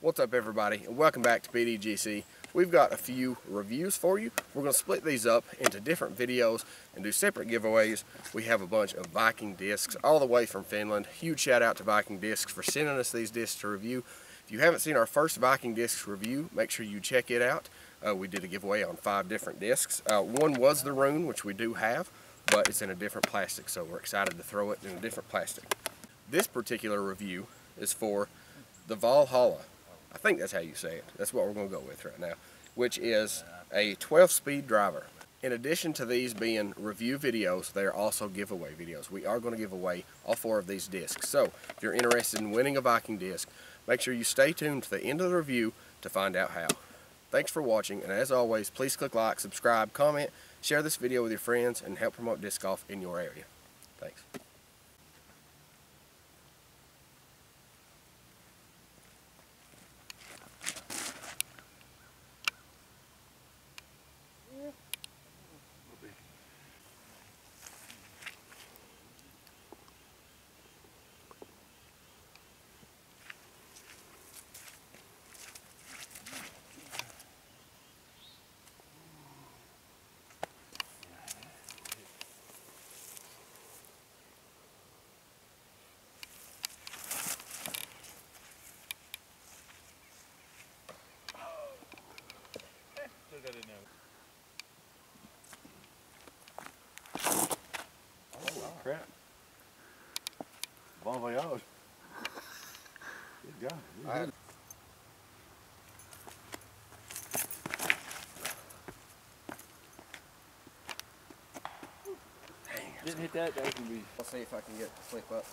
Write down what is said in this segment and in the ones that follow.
What's up everybody, and welcome back to BDGC. We've got a few reviews for you. We're going to split these up into different videos and do separate giveaways. We have a bunch of Viking discs all the way from Finland. Huge shout out to Viking Discs for sending us these discs to review. If you haven't seen our first Viking Discs review, make sure you check it out. We did a giveaway on 5 different discs. One was the Rune, which we do have, but it's in a different plastic, so we're excited to throw it in a different plastic. This particular review is for the Valhalla. I think that's how you say it. That's what we're going to go with right now, which is a 12-speed driver. In addition to these being review videos, they are also giveaway videos. We are going to give away all 4 of these discs. So if you're interested in winning a Viking disc, make sure you stay tuned to the end of the review to find out how. Thanks for watching, and as always, please click like, subscribe, comment, share this video with your friends, and help promote disc golf in your area. Thanks. Crap. Bon voyage. Good guy. Didn't hit that, that can be. I'll see if I can get it to slip up.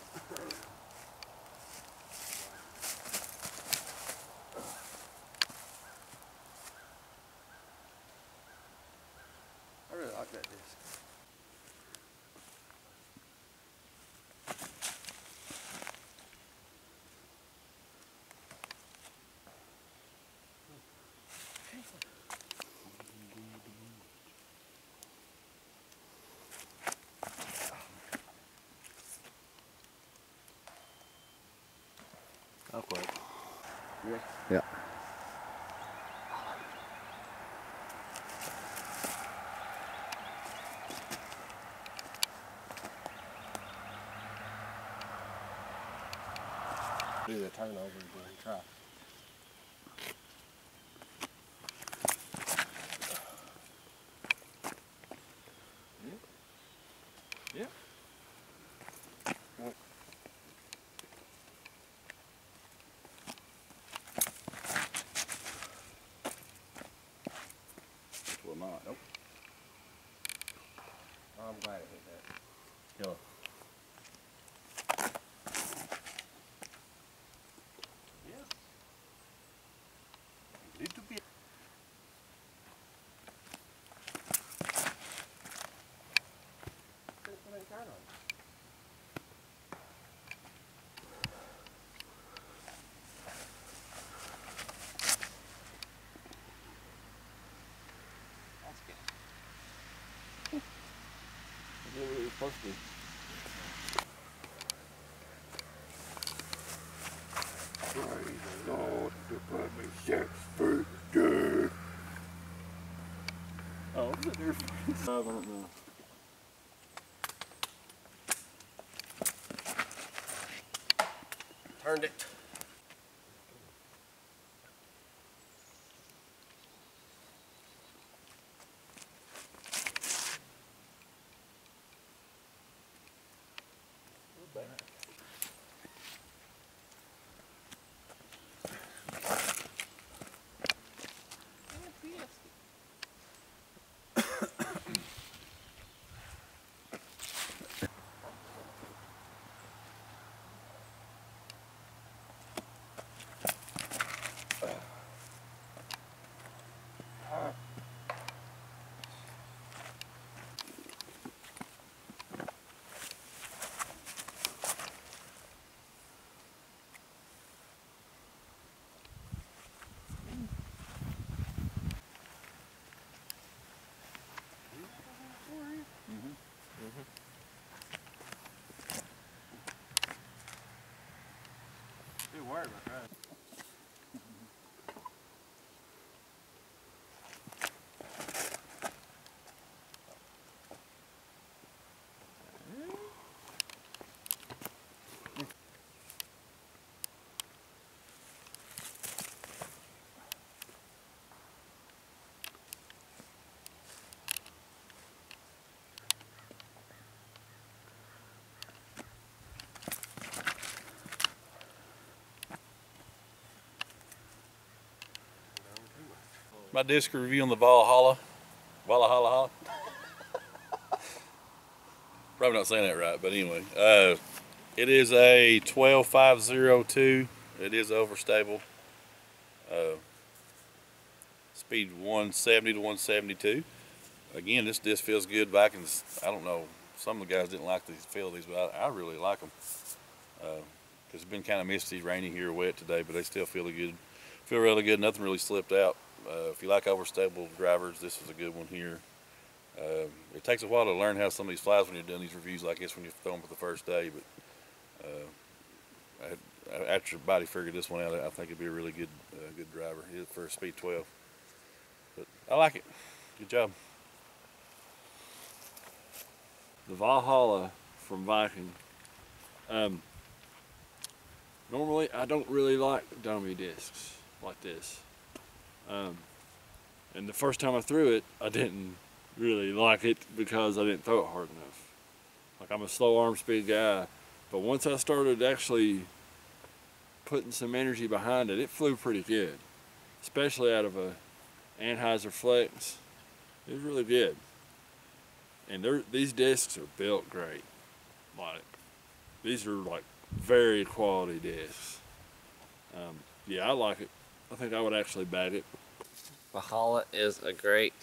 I really like that disc. I'll quit. You ready? Yeah. Do the turnover and try. Yeah. Yeah. Nope. Oh, I'm glad it hit that. Yo. Yeah. Little bit. Supposed to be. Praise the Lord to put me 6 feet deep. Oh, is it there? I don't know. Turned it. Worry about that. my disc review on the Valhalla. Valhalla. Probably not saying that right, but anyway. It is a 12502. It is overstable. Speed 170 to 172. Again, this disc feels good. Vikings, I don't know. Some of the guys didn't like these, feel these, but I really like them. It's been kind of misty, rainy here, wet today, but they still feel good. Feel really good. Nothing really slipped out. If you like overstable drivers, this is a good one here. It takes a while to learn how some of these flies when you're doing these reviews like this when you throw them for the first day, but after your body figured this one out, I think it'd be a really good good driver for a speed 12. But I like it. Good job. The Valhalla from Viking. Normally, I don't really like dummy discs like this. And the first time I threw it, I didn't really like it because I didn't throw it hard enough. Like, I'm a slow arm speed guy, but once I started actually putting some energy behind it, it flew pretty good. Especially out of a Anheuser Flex, it was really good. And these discs are built great. Like, these are like very quality discs. Yeah, I like it. I think I would actually bag it. Valhalla is a great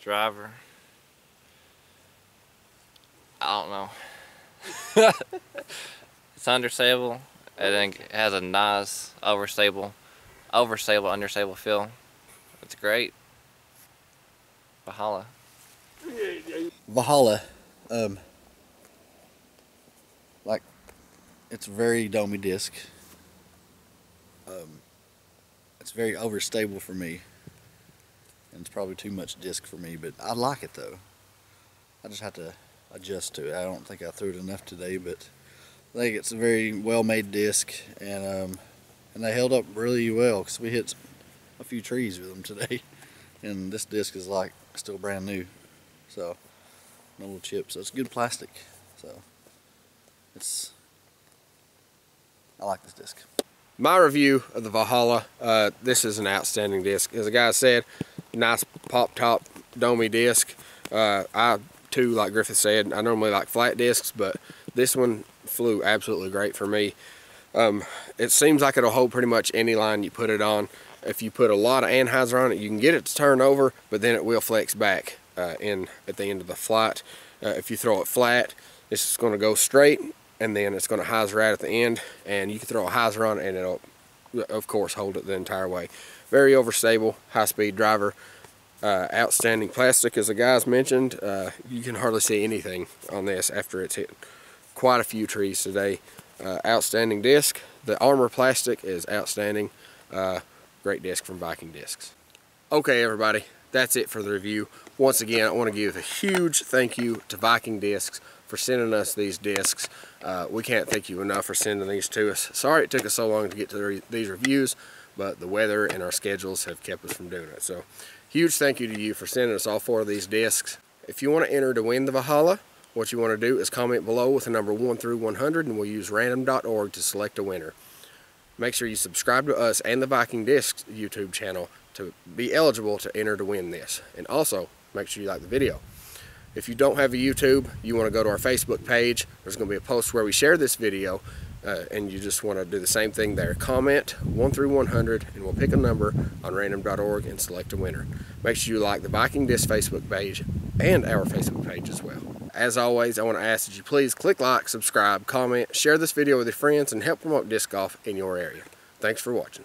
driver. I don't know. It's understable. It has a nice understable feel. It's great. Valhalla. Valhalla, like, it's a very domey disc. It's very overstable for me, and it's probably too much disc for me, but I like it though. I just have to adjust to it. I don't think I threw it enough today, but I think it's a very well-made disc, and they held up really well because we hit a few trees with them today, and this disc is like still brand new. So, no little chips. So it's good plastic. So, I like this disc. My review of the Valhalla, this is an outstanding disc. As the guy said, nice pop top, domey disc. I too, like Griffith said, I normally like flat discs, but this one flew absolutely great for me. It seems like it'll hold pretty much any line you put it on. If you put a lot of Anheuser on it, you can get it to turn over, but then it will flex back. At the end of the flight. If you throw it flat, it's just going to go straight, and then it's going to hyzer out at the end, and you can throw a hyzer on it and it'll of course hold it the entire way. Very overstable, high speed driver, outstanding plastic as the guys mentioned. You can hardly see anything on this after it's hit quite a few trees today. Outstanding disc. The armor plastic is outstanding. Great disc from Viking Discs. Okay everybody, that's it for the review. Once again, I want to give a huge thank you to Viking Discs for sending us these discs. We can't thank you enough for sending these to us. Sorry it took us so long to get to these reviews, but the weather and our schedules have kept us from doing it. So, huge thank you to you for sending us all four of these discs. If you want to enter to win the Valhalla, what you want to do is comment below with the number 1 through 100, and we'll use random.org to select a winner. Make sure you subscribe to us and the Viking Discs YouTube channel to be eligible to enter to win this. And also, make sure you like the video. If you don't have a YouTube, you want to go to our Facebook page. There's going to be a post where we share this video, and you just want to do the same thing there. Comment 1 through 100, and we'll pick a number on random.org and select a winner. Make sure you like the Viking Discs Facebook page and our Facebook page as well. As always, I want to ask that you please click like, subscribe, comment, share this video with your friends, and help promote disc golf in your area. Thanks for watching.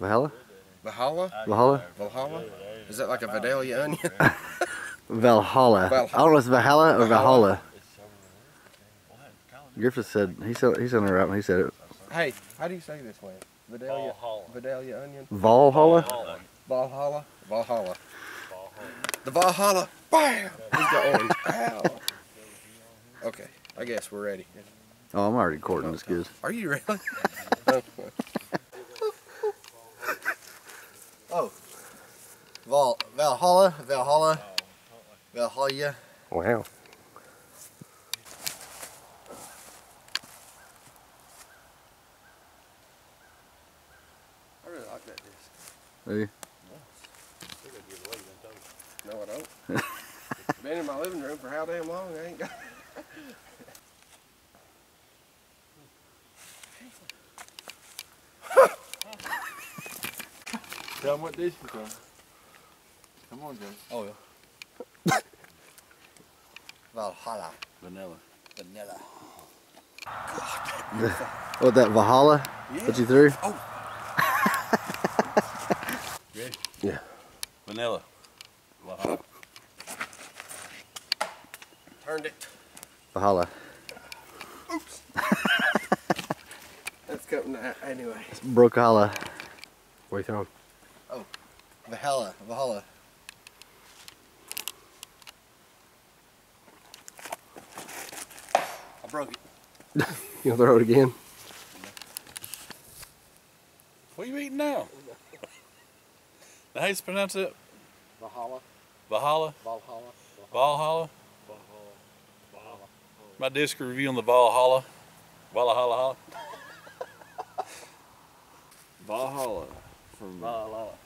Valhalla? Valhalla? Valhalla? Valhalla? Is that like a Vidalia onion? Valhalla. Valhalla. I don't know if it's Valhalla or Valhalla. Griffith said, he's on the right when he said it. Hey, how do you say this one? Vidalia, Vidalia onion? Valhalla? Valhalla? Valhalla. The Valhalla, bam! He's got orange. Ow! Okay, I guess we're ready. Oh, I'm already recording this, kids. Are you really? Oh. Valhalla, Valhalla, Valhalla. Wow. I really like that disc. Do you? No, I don't. It's been in my living room for how damn long? I ain't got it. Tell them what dish you're on. Come on, Joe. Oh, yeah. Valhalla. Vanilla. Vanilla. God, what, that Valhalla? Yeah. What you threw? Oh. Ready? Yeah. Vanilla. Valhalla. Turned it. Valhalla. Oops. That's coming out anyway. It's Brokala. What are you throwing? Oh. Valhalla. Valhalla. I broke it. You gonna throw it again? What are you eating now? How you pronounce it? Valhalla. Valhalla? Valhalla. Valhalla? Valhalla. My disc review on the Valhalla. Valhalla. Valhalla. From Valhalla.